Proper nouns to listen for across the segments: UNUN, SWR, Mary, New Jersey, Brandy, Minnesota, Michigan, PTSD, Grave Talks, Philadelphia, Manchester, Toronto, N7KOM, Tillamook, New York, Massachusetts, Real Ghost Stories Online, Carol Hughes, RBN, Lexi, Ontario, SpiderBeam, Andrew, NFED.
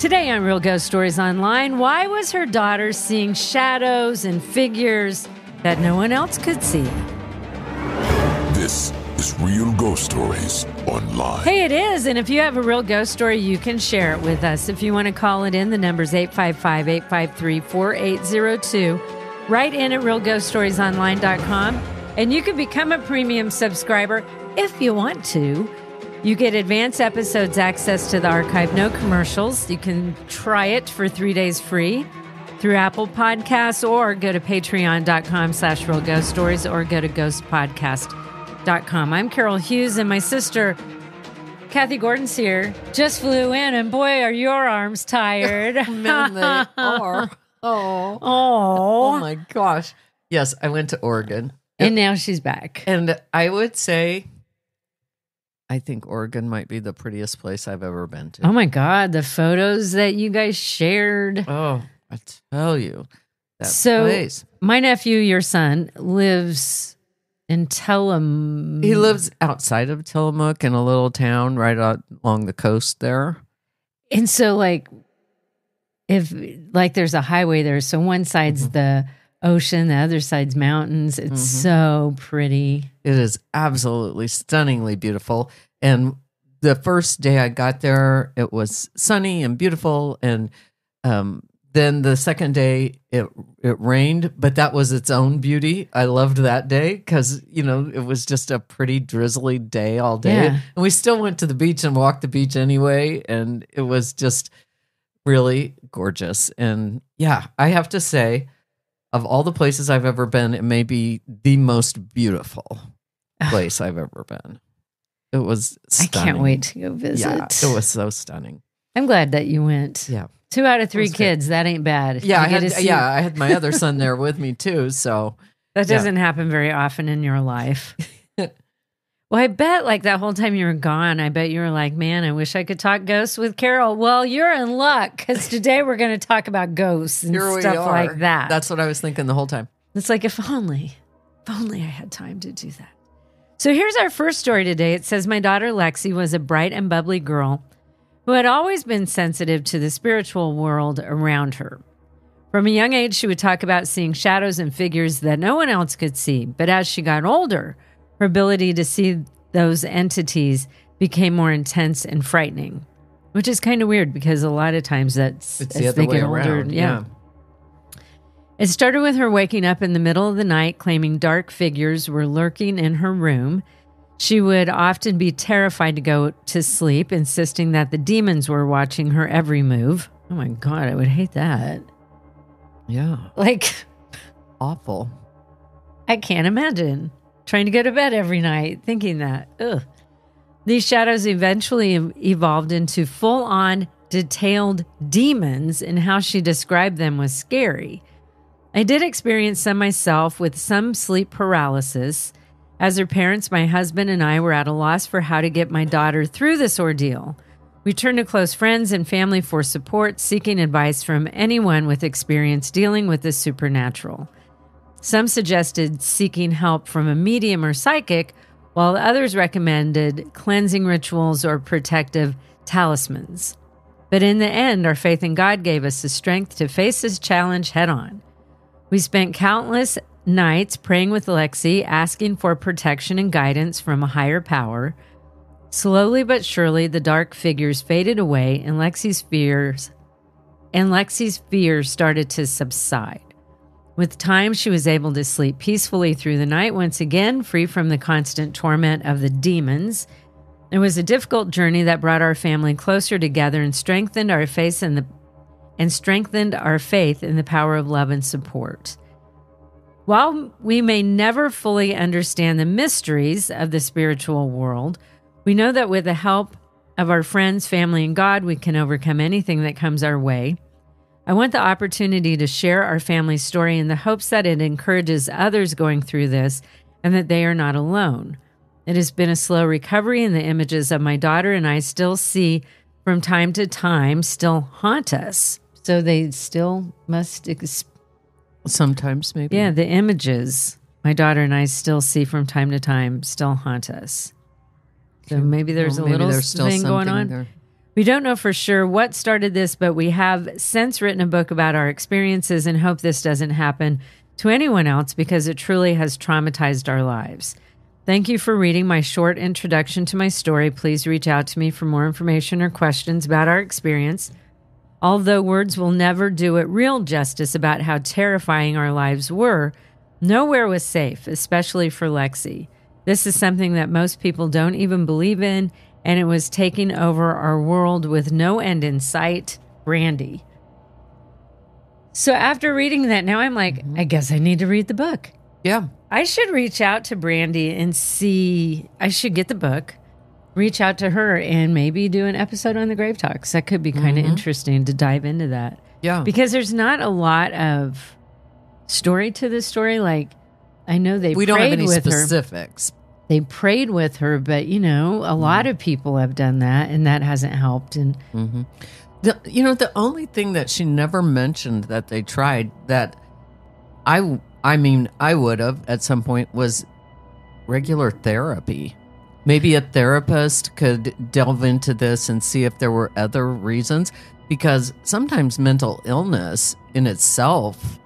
Today on Real Ghost Stories Online, why was her daughter seeing shadows and figures that no one else could see? This is Real Ghost Stories Online. Hey, it is. And if you have a real ghost story, you can share it with us. If you want to call it in, the number's 855-853-4802. Write in at realghoststoriesonline.com. And you can become a premium subscriber if you want to. You get advanced episodes, access to the archive, no commercials. You can try it for 3 days free through Apple Podcasts, or go to patreon.com/realghoststories, or go to ghostpodcast.com. I'm Carol Hughes, and my sister, Kathy Gordon's here, just flew in, and boy, are your arms tired. Man, they are. Oh, my gosh. Yes, I went to Oregon. And now she's back. And I would say, I think Oregon might be the prettiest place I've ever been to. Oh my God, the photos that you guys shared. Oh, I tell you, that place. My nephew, your son, lives in Tillamook. He lives outside of Tillamook in a little town right out along the coast there. And so, like, if like there's a highway there, so one side's the ocean, the other side's mountains. It's so pretty. It is absolutely stunningly beautiful. And the first day I got there, it was sunny and beautiful. And then the second day, it rained, but that was its own beauty. I loved that day because, you know, it was just a pretty drizzly day all day. Yeah. And we still went to the beach and walked the beach anyway. And it was just really gorgeous. And yeah, I have to say, of all the places I've ever been, it may be the most beautiful place I've ever been. It was stunning. I can't wait to go visit. Yeah, it was so stunning. I'm glad that you went. Yeah. 2 out of 3 kids, that ain't bad. Yeah, I had my other son there with me too, so. That doesn't happen very often in your life. Well, I bet like that whole time you were gone, I bet you were like, man, I wish I could talk ghosts with Carol. Well, you're in luck because today we're going to talk about ghosts and stuff like that. That's what I was thinking the whole time. It's like, if only I had time to do that. So here's our first story today. It says, my daughter Lexi was a bright and bubbly girl who had always been sensitive to the spiritual world around her. From a young age, she would talk about seeing shadows and figures that no one else could see. But as she got older, her ability to see those entities became more intense and frightening, which is kind of weird because a lot of times it's the other way around. Yeah. It started with her waking up in the middle of the night, claiming dark figures were lurking in her room. She would often be terrified to go to sleep, insisting that the demons were watching her every move. Oh my God, I would hate that. Yeah. Like, awful. I can't imagine trying to go to bed every night, thinking that. Ugh. These shadows eventually evolved into full-on, detailed demons, and how she described them was scary. I did experience some myself with some sleep paralysis. As her parents, my husband and I were at a loss for how to get my daughter through this ordeal. We turned to close friends and family for support, seeking advice from anyone with experience dealing with the supernatural. Some suggested seeking help from a medium or psychic, while others recommended cleansing rituals or protective talismans. But in the end, our faith in God gave us the strength to face this challenge head on. We spent countless nights praying with Lexi, asking for protection and guidance from a higher power. Slowly but surely, the dark figures faded away, and Lexi's fears started to subside. With time, she was able to sleep peacefully through the night, once again, free from the constant torment of the demons. It was a difficult journey that brought our family closer together and strengthened our faith in the power of love and support. While we may never fully understand the mysteries of the spiritual world, we know that with the help of our friends, family, and God, we can overcome anything that comes our way. I want the opportunity to share our family's story in the hopes that it encourages others going through this and that they are not alone. It has been a slow recovery, and the images of my daughter and I still see from time to time still haunt us. So they still must... Sometimes maybe. Yeah, the images my daughter and I still see from time to time still haunt us. So maybe there's a little thing going on there. We don't know for sure what started this, but we have since written a book about our experiences and hope this doesn't happen to anyone else because it truly has traumatized our lives. Thank you for reading my short introduction to my story. Please reach out to me for more information or questions about our experience. Although words will never do it real justice about how terrifying our lives were, nowhere was safe, especially for Lexi. This is something that most people don't even believe in, and it was taking over our world with no end in sight. Brandy. So after reading that, now I'm like, I guess I need to read the book. Yeah. I should reach out to Brandy and see, I should get the book, reach out to her, and maybe do an episode on the Grave Talks. That could be kind of interesting to dive into that. Yeah. Because there's not a lot of story to this story. Like, I know they we prayed don't have any with specifics. Her. They prayed with her, but, you know, a lot of people have done that, and that hasn't helped. And the only thing that she never mentioned that they tried that I would have at some point was regular therapy. Maybe a therapist could delve into this and see if there were other reasons, because sometimes mental illness in itself,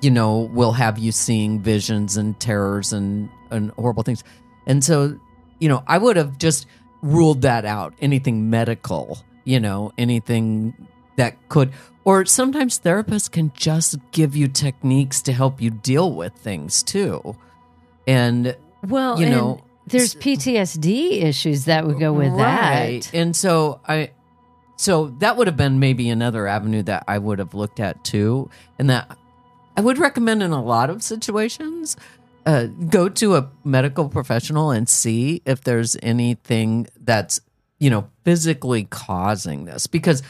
you know, will have you seeing visions and terrors and horrible things. And so, you know, I would have just ruled that out. Anything medical, you know, anything that could, or sometimes therapists can just give you techniques to help you deal with things too. And, well, you know, there's PTSD issues that would go with that. And so so that would have been maybe another avenue that I would have looked at too. And that I would recommend in a lot of situations, go to a medical professional and see if there's anything that's, you know, physically causing this, because,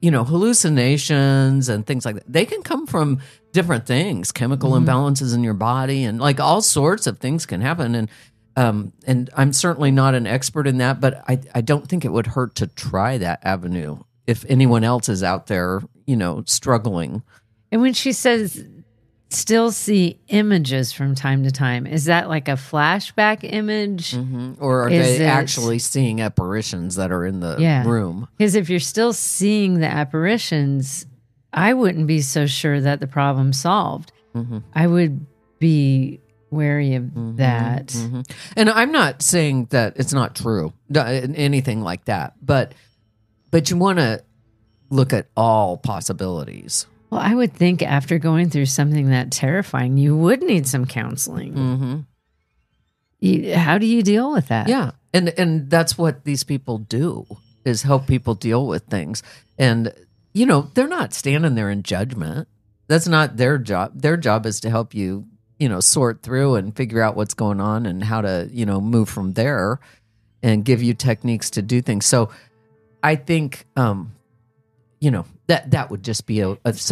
you know, hallucinations and things like that, they can come from different things, chemical imbalances in your body, and like all sorts of things can happen. And I'm certainly not an expert in that, but I don't think it would hurt to try that avenue if anyone else is out there, you know, struggling. And when she says still see images from time to time, is that like a flashback image? Or are they actually seeing apparitions that are in the room? Because if you're still seeing the apparitions, I wouldn't be so sure that the problem solved. I would be wary of that. And I'm not saying that it's not true, anything like that, but you want to look at all possibilities. Well, I would think after going through something that terrifying, you would need some counseling. How do you deal with that? Yeah, and that's what these people do, is help people deal with things. And, you know, they're not standing there in judgment. That's not their job. Their job is to help you, you know, sort through and figure out what's going on and how to, you know, move from there and give you techniques to do things. So I think, you know, that would just be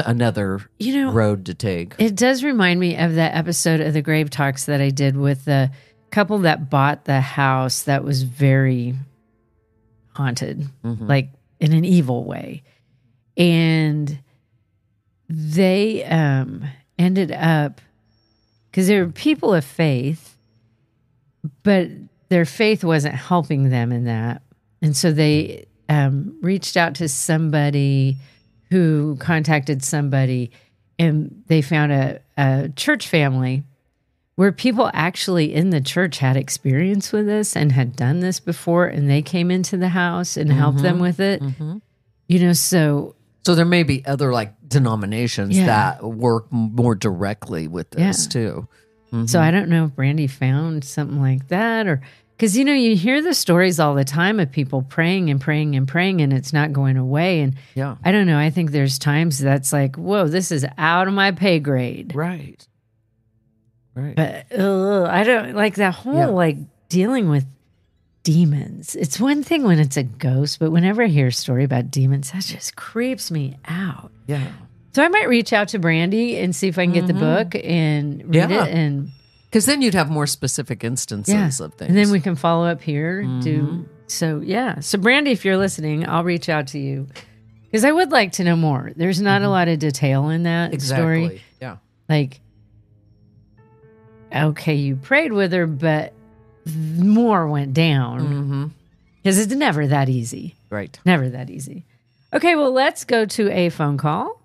another road to take. It does remind me of that episode of the Grave Talks that I did with the couple that bought the house that was very haunted, like in an evil way. And they ended up, because they were people of faith, but their faith wasn't helping them in that. And so they reached out to somebody who contacted somebody, and they found a church family where people actually in the church had experience with this and had done this before, and they came into the house and helped them with it. You know, so there may be other like denominations that work more directly with this too. So I don't know if Brandy found something like that, or because, you know, you hear the stories all the time of people praying and praying and praying, and it's not going away. And I don't know. I think there's times that's like, whoa, this is out of my pay grade. Right. But I don't like that whole like dealing with demons. It's one thing when it's a ghost, but whenever I hear a story about demons, that just creeps me out. Yeah. So I might reach out to Brandy and see if I can get the book and read it, and because then you'd have more specific instances of things. And then we can follow up here. So Brandy, if you're listening, I'll reach out to you, because I would like to know more. There's not a lot of detail in that story. Yeah. Like, okay, you prayed with her, but more went down, because it's never that easy. Right. Never that easy. Okay, well, let's go to a phone call.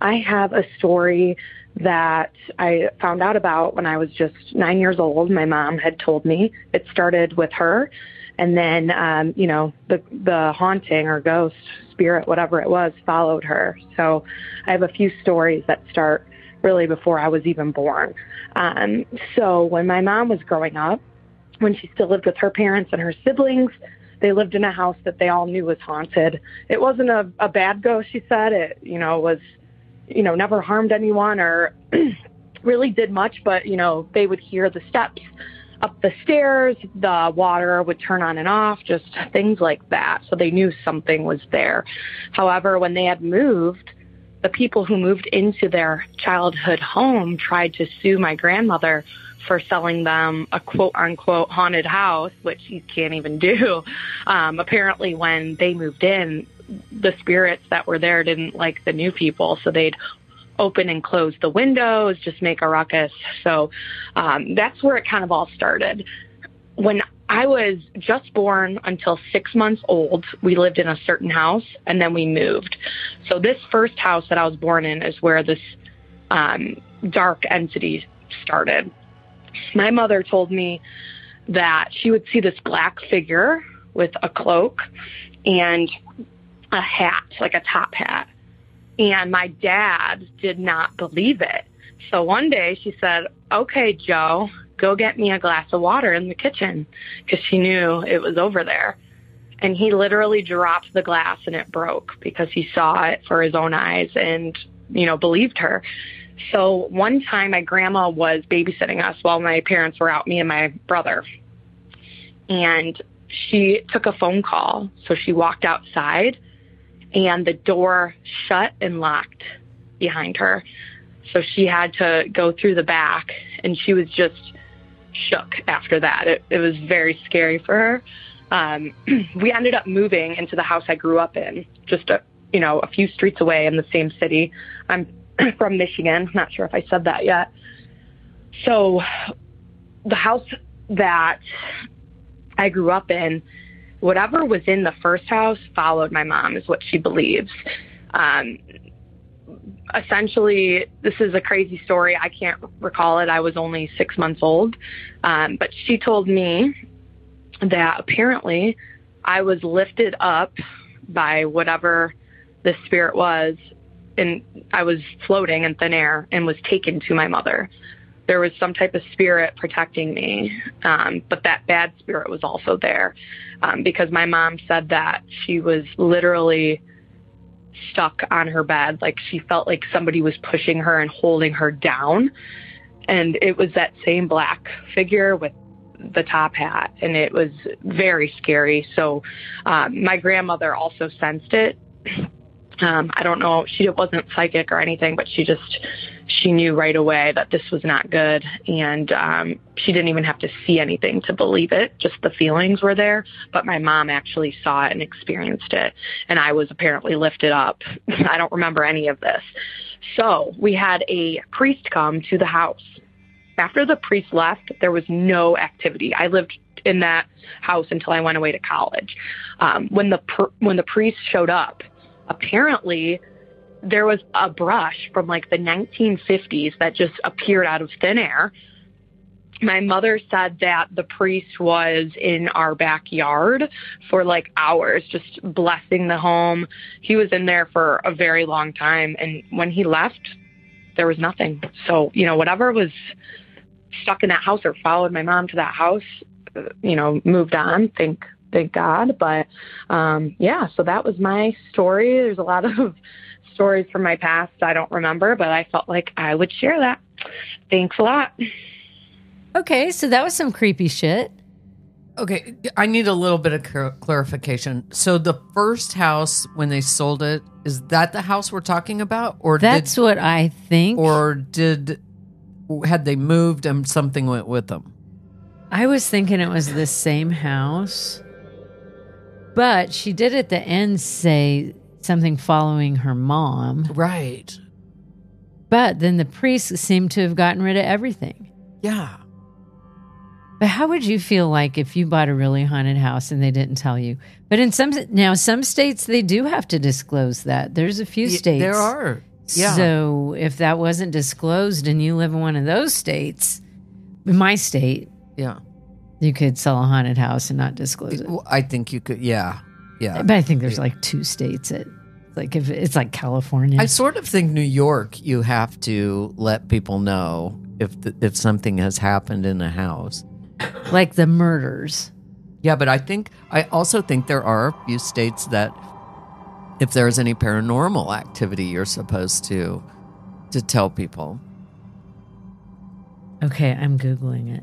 I have a story that I found out about when I was just 9 years old. My mom had told me. It started with her. And then, you know, the haunting or ghost, spirit, whatever it was, followed her. So I have a few stories that start really before I was even born. So when my mom was growing up, when she still lived with her parents and her siblings, they lived in a house that they all knew was haunted. It wasn't a bad ghost, she said. It, you know, was, you know, never harmed anyone or really did much, but, you know, they would hear the steps up the stairs, the water would turn on and off, just things like that. So they knew something was there. However, when they had moved, the people who moved into their childhood home tried to sue my grandmother for selling them a quote-unquote haunted house, which you can't even do. Apparently, when they moved in, the spirits that were there didn't like the new people, so they'd open and close the windows, just make a ruckus. So that's where it kind of all started. When I was just born until 6 months old, we lived in a certain house, and then we moved. So this first house that I was born in is where this dark entity started. My mother told me that she would see this black figure with a cloak and a hat, like a top hat. And my dad did not believe it. So one day she said, okay, Joe, go get me a glass of water in the kitchen, because she knew it was over there. And he literally dropped the glass and it broke because he saw it for his own eyes and, you know, believed her. So one time my grandma was babysitting us while my parents were out, me and my brother. And she took a phone call. So she walked outside and the door shut and locked behind her. So she had to go through the back and she was just shook after that. It was very scary for her. We ended up moving into the house I grew up in, just a few streets away in the same city. I'm from Michigan. Not sure if I said that yet. So the house that I grew up in, whatever was in the first house followed my mom, is what she believes. Essentially, this is a crazy story. I can't recall it. I was only 6 months old. But she told me that apparently I was lifted up by whatever the spirit was, and I was floating in thin air and was taken to my mother. There was some type of spirit protecting me, but that bad spirit was also there because my mom said that she was literally stuck on her bed. Like she felt like somebody was pushing her and holding her down. And it was that same black figure with the top hat, and it was very scary. So my grandmother also sensed it. I don't know, she wasn't psychic or anything, but she knew right away that this was not good. And she didn't even have to see anything to believe it. Just the feelings were there. But my mom actually saw it and experienced it. And I was apparently lifted up. I don't remember any of this. So we had a priest come to the house. After the priest left, there was no activity. I lived in that house until I went away to college. When the priest showed up, apparently, there was a brush from like the 1950s that just appeared out of thin air. My mother said that the priest was in our backyard for like hours, just blessing the home. He was in there for a very long time. And when he left, there was nothing. So, you know, whatever was stuck in that house or followed my mom to that house, you know, moved on. Thank God. But yeah, so that was my story. There's a lot of stories from my past I don't remember, but I felt like I would share that. Thanks a lot. Okay, so that was some creepy shit. Okay, I need a little bit of clarification. So the first house, when they sold it, is that the house we're talking about? Or that's what I think. Or had they moved and something went with them? I was thinking it was the same house, but she did at the end say something following her mom. Right. But then the priest seemed to have gotten rid of everything. Yeah. But how would you feel like if you bought a really haunted house and they didn't tell you? But in some states they do have to disclose that. There's a few states. There are. Yeah. So if that wasn't disclosed and you live in one of those states, my state, yeah, you could sell a haunted house and not disclose it. Well, I think you could. Yeah. Yeah. But I think there's like two states that, like, if it's like California. I sort of think New York, you have to let people know if something has happened in a house. Like the murders. Yeah, but I also think there are a few states that if there's any paranormal activity, you're supposed to tell people. Okay, I'm Googling it.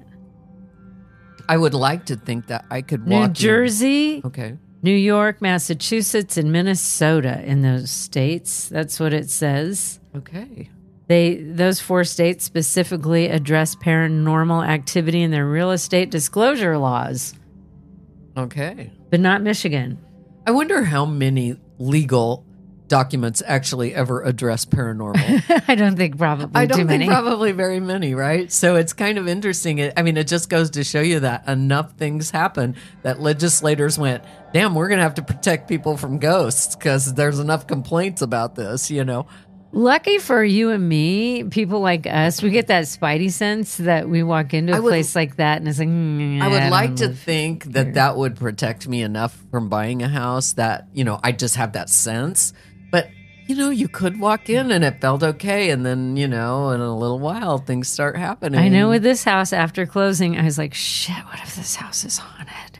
I would like to think that I could walk New Jersey. Okay. New York, Massachusetts, and Minnesota in those states. That's what it says. Okay. Those four states specifically address paranormal activity in their real estate disclosure laws. Okay. But not Michigan. I wonder how many legal documents actually ever address paranormal. I don't think probably very many, right? So it's kind of interesting. It just goes to show you that enough things happen that legislators went, damn, we're gonna have to protect people from ghosts because there's enough complaints about this, you know. Lucky for you and me, people like us, we get that spidey sense that we walk into a place like that and it's like, I would like to think that would protect me enough from buying a house that, you know, I just have that sense. But, you know, you could walk in and it felt okay. And then, you know, in a little while, things start happening. I know with this house after closing, I was like, shit, what if this house is haunted?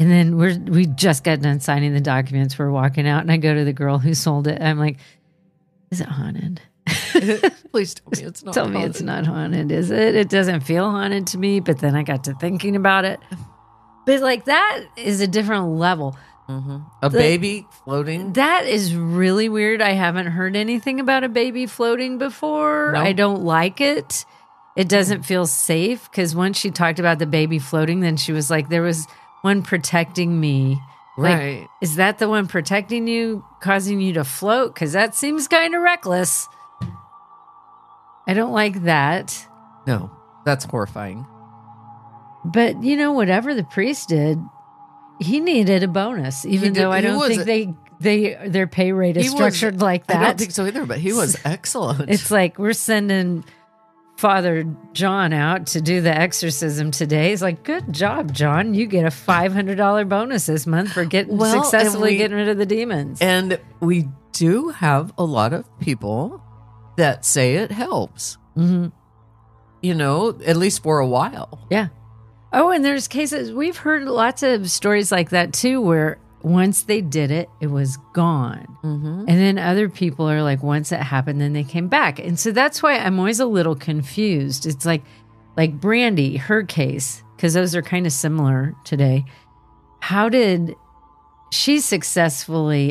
And then we just got done signing the documents. We're walking out and I go to the girl who sold it. I'm like, is it haunted? Please tell me it's not haunted. Tell me it's not haunted, is it? It doesn't feel haunted to me, but then I got to thinking about it. But like that is a different level. Mm-hmm. A baby floating? That is really weird. I haven't heard anything about a baby floating before. No. I don't like it. It doesn't feel safe because once she talked about the baby floating, then she was like, there was one protecting me. Right. Like, is that the one protecting you, causing you to float? Because that seems kind of reckless. I don't like that. No, that's horrifying. But, you know, whatever the priest did, he needed a bonus, even though I don't think their pay rate is structured like that. I don't think so either, but he was excellent. It's like we're sending Father John out to do the exorcism today. He's like, good job, John. You get a $500 bonus this month for successfully getting rid of the demons. And we do have a lot of people that say it helps. Mm-hmm. You know, at least for a while. Yeah. Oh, and there's cases, we've heard lots of stories like that too, where once they did it, it was gone. Mm-hmm. And then other people are like, once it happened, then they came back. And so that's why I'm always a little confused. It's like Brandy, her case, because those are kind of similar today. How did she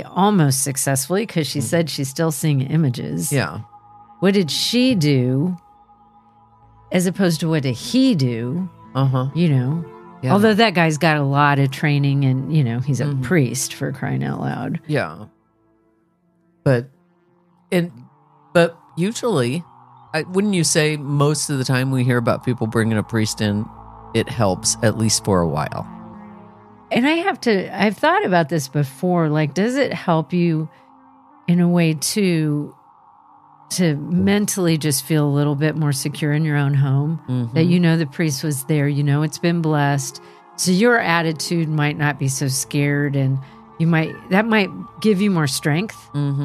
almost successfully, because she said she's still seeing images. Yeah. What did she do as opposed to what did he do? Uh-huh. You know? Yeah. Although that guy's got a lot of training and, you know, he's a priest for crying out loud. Yeah. But usually, wouldn't you say most of the time we hear about people bringing a priest in, it helps at least for a while? And I've thought about this before. Like, does it help you in a way to mentally just feel a little bit more secure in your own home, that you know the priest was there, you know it's been blessed, so your attitude might not be so scared, and that might give you more strength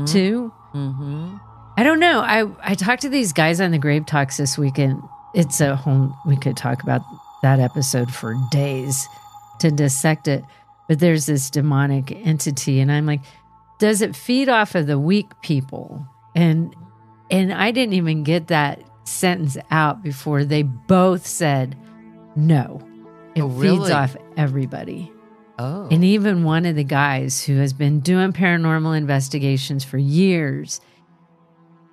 too. Mm-hmm. I don't know. I talked to these guys on the Grave Talks this weekend. It's a whole, we could talk about that episode for days to dissect it, but there's this demonic entity, and I'm like, does it feed off of the weak people? And I didn't even get that sentence out before they both said, no, it feeds off everybody. Oh. And even one of the guys who has been doing paranormal investigations for years,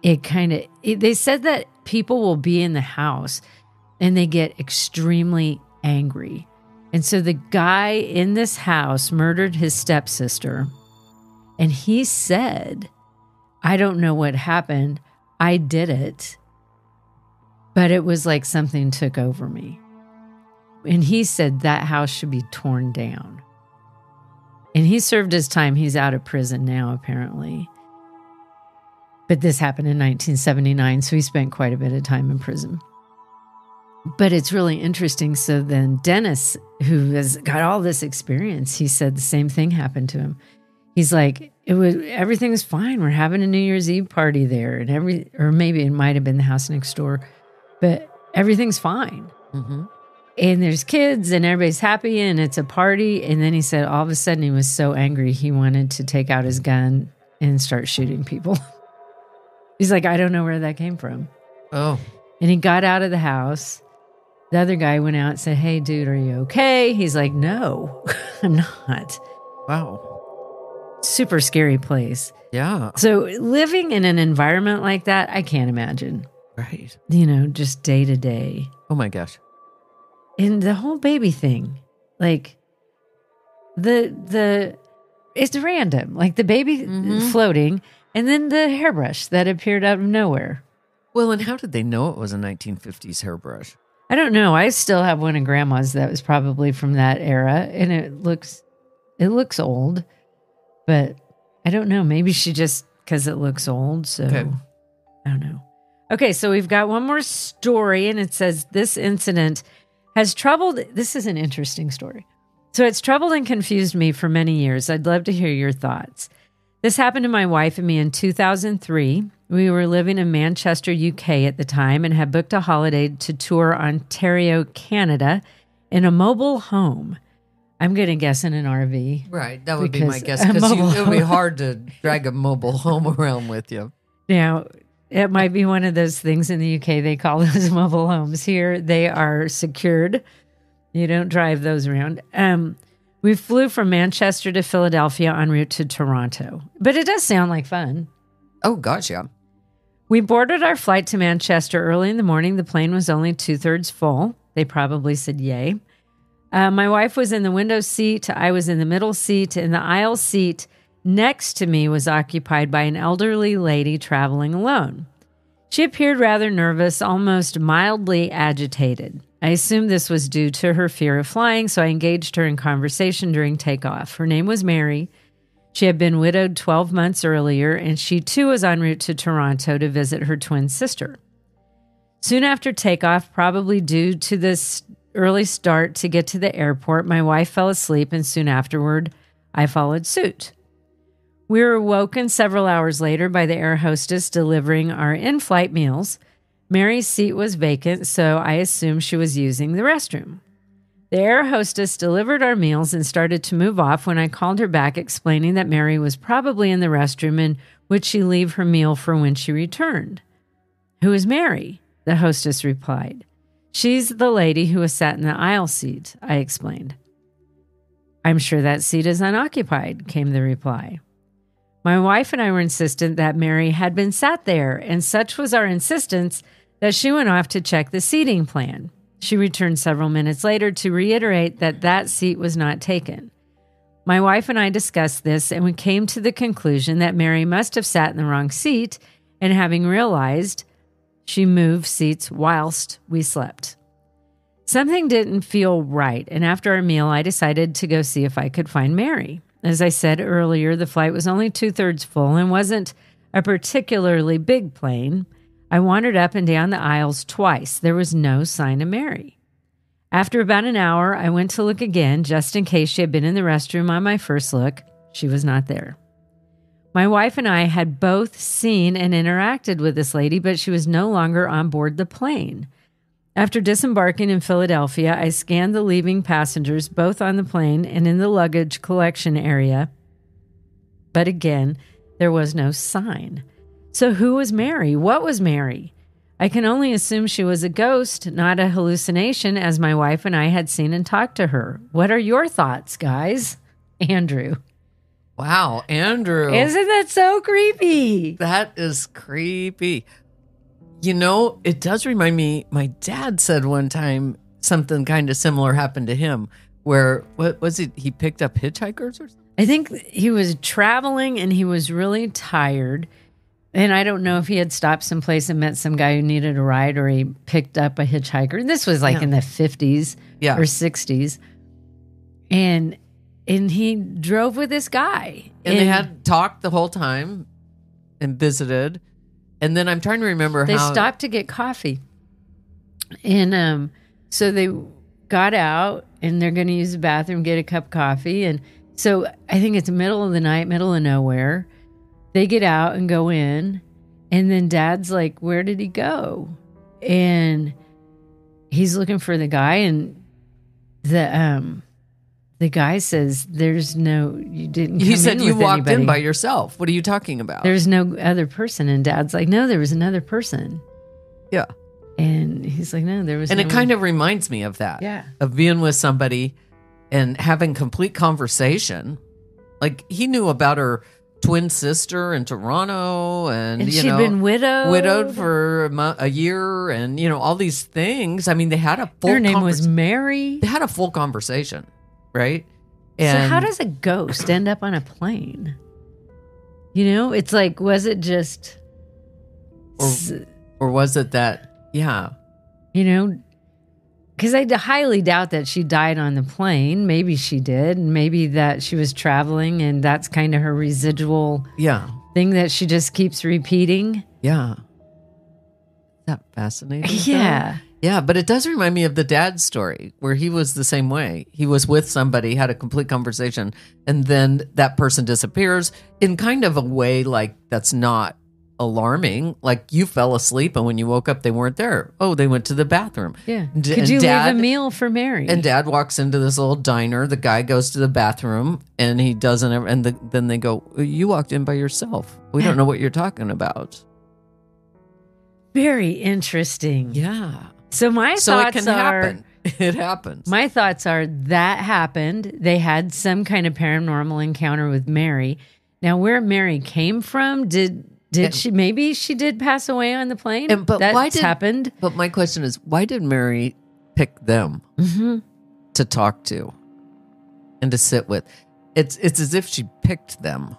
they said that people will be in the house and they get extremely angry. And so the guy in this house murdered his stepsister. And he said, I don't know what happened. I did it, but it was like something took over me. And he said that house should be torn down. And he served his time. He's out of prison now, apparently. But this happened in 1979, so he spent quite a bit of time in prison. But it's really interesting. So then Dennis, who has got all this experience, he said the same thing happened to him. He's like, everything was fine. We're having a New Year's Eve party there, and or maybe it might have been the house next door, but everything's fine. Mm-hmm. And there's kids and everybody's happy and it's a party. And then he said all of a sudden he was so angry he wanted to take out his gun and start shooting people. He's like, I don't know where that came from. Oh. And he got out of the house. The other guy went out and said, hey, dude, are you okay? He's like, no, I'm not. Wow. Super scary place. Yeah. So living in an environment like that, I can't imagine. Right. You know, just day to day. Oh, my gosh. And the whole baby thing, like it's random, like the baby floating and then the hairbrush that appeared out of nowhere. Well, and how did they know it was a 1950s hairbrush? I don't know. I still have one of Grandma's that was probably from that era, and it looks old, but I don't know. Maybe she just, because it looks old, so okay. I don't know. Okay, so we've got one more story, and it says this incident has troubled... This is an interesting story. So it's troubled and confused me for many years. I'd love to hear your thoughts. This happened to my wife and me in 2003. We were living in Manchester, UK at the time and had booked a holiday to tour Ontario, Canada in a mobile home. I'm going to guess in an RV. Right, that would be my guess, because it would be hard to drag a mobile home around with you. Now... It might be one of those things in the UK. They call those mobile homes. Here, they are secured. You don't drive those around. We flew from Manchester to Philadelphia en route to Toronto. But it does sound like fun. Oh, gosh, yeah. We boarded our flight to Manchester early in the morning. The plane was only two-thirds full. They probably said yay. My wife was in the window seat. I was in the middle seat. In the aisle seat next to me was occupied by an elderly lady traveling alone. She appeared rather nervous, almost mildly agitated. I assumed this was due to her fear of flying, so I engaged her in conversation during takeoff. Her name was Mary. She had been widowed 12 months earlier, and she too was en route to Toronto to visit her twin sister. Soon after takeoff, probably due to this early start to get to the airport, my wife fell asleep, and soon afterward, I followed suit. We were awoken several hours later by the air hostess delivering our in-flight meals. Mary's seat was vacant, so I assumed she was using the restroom. The air hostess delivered our meals and started to move off when I called her back, explaining that Mary was probably in the restroom and would she leave her meal for when she returned. "Who is Mary?" the hostess replied. "She's the lady who was sat in the aisle seat," I explained. "I'm sure that seat is unoccupied," came the reply. My wife and I were insistent that Mary had been sat there, and such was our insistence that she went off to check the seating plan. She returned several minutes later to reiterate that that seat was not taken. My wife and I discussed this, and we came to the conclusion that Mary must have sat in the wrong seat, and having realized, she moved seats whilst we slept. Something didn't feel right, and after our meal, I decided to go see if I could find Mary. As I said earlier, the flight was only two-thirds full and wasn't a particularly big plane. I wandered up and down the aisles twice. There was no sign of Mary. After about an hour, I went to look again, just in case she had been in the restroom on my first look. She was not there. My wife and I had both seen and interacted with this lady, but she was no longer on board the plane. After disembarking in Philadelphia, I scanned the leaving passengers both on the plane and in the luggage collection area. But again, there was no sign. So who was Mary? What was Mary? I can only assume she was a ghost, not a hallucination, as my wife and I had seen and talked to her. What are your thoughts, guys? Andrew. Wow, Andrew. Isn't that so creepy? That is creepy. You know, it does remind me, my dad said one time something kind of similar happened to him where, what was it? He picked up hitchhikers or something? I think he was traveling and he was really tired. And I don't know if he had stopped someplace and met some guy who needed a ride, or he picked up a hitchhiker. This was like in the 50s or 60s. And he drove with this guy. And they had talked the whole time and visited. And then I'm trying to remember how... They stopped to get coffee. And so they got out, and they're going to use the bathroom, get a cup of coffee. And so I think it's middle of the night, middle of nowhere. They get out and go in, and then Dad's like, where did he go? And he's looking for the guy, and the guy says, there's no, you didn't come in with anybody. He said, you walked in by yourself. What are you talking about? There's no other person. And Dad's like, no, there was another person. Yeah. And he's like, no, there was no one. And it kind of reminds me of that. Yeah. Of being with somebody and having complete conversation. Like, he knew about her twin sister in Toronto, and you know, she'd been widowed for a year, and you know, all these things. I mean, they had a full her name was Mary. They had a full conversation, right? And so how does a ghost end up on a plane? You know, it's like, was it just or was it that you know, because I highly doubt that she died on the plane. Maybe she did. Maybe that she was traveling, and that's kind of her residual thing that she just keeps repeating. Yeah. That fascinating. Yeah. Though? Yeah, but it does remind me of the Dad story, where he was the same way. He was with somebody, had a complete conversation, and then that person disappears in kind of a way like that's not alarming, like you fell asleep and when you woke up they weren't there. Oh, they went to the bathroom. Yeah. Could you leave a meal for Mary? And Dad walks into this little diner, the guy goes to the bathroom, and he doesn't ever, and then they go, you walked in by yourself, we don't know what you're talking about. Very interesting. Yeah. So my thoughts happen. It happens. My thoughts are that happened, they had some kind of paranormal encounter with Mary. Now, where Mary came from, did she? Maybe she did pass away on the plane. But that's happened. But my question is, why did Mary pick them to talk to and to sit with? It's as if she picked them,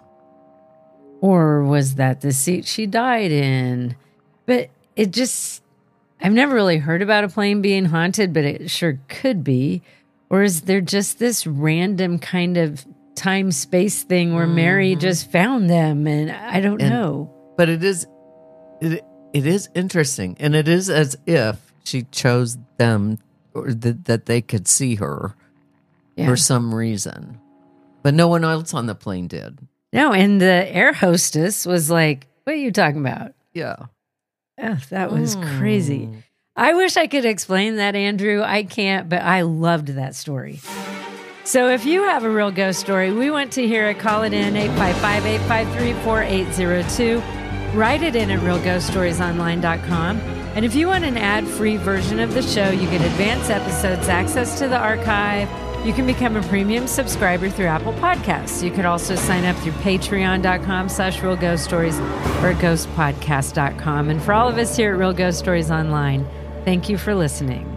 or was that the seat she died in? But it just—I've never really heard about a plane being haunted, but it sure could be. Or is there just this random kind of time-space thing where Mary just found them, and I don't know? But it is interesting, and it is as if she chose them, or that they could see her for some reason. But no one else on the plane did. No, and the air hostess was like, what are you talking about? Yeah. Oh, that was crazy. I wish I could explain that, Andrew. I can't, but I loved that story. So if you have a real ghost story, we want to hear it. Call it in, 855-853-4802. Write it in at realghoststoriesonline.com. And if you want an ad-free version of the show, you get advanced episodes, access to the archive. You can become a premium subscriber through Apple Podcasts. You could also sign up through patreon.com/realghoststories or ghostpodcast.com. And for all of us here at Real Ghost Stories Online, thank you for listening.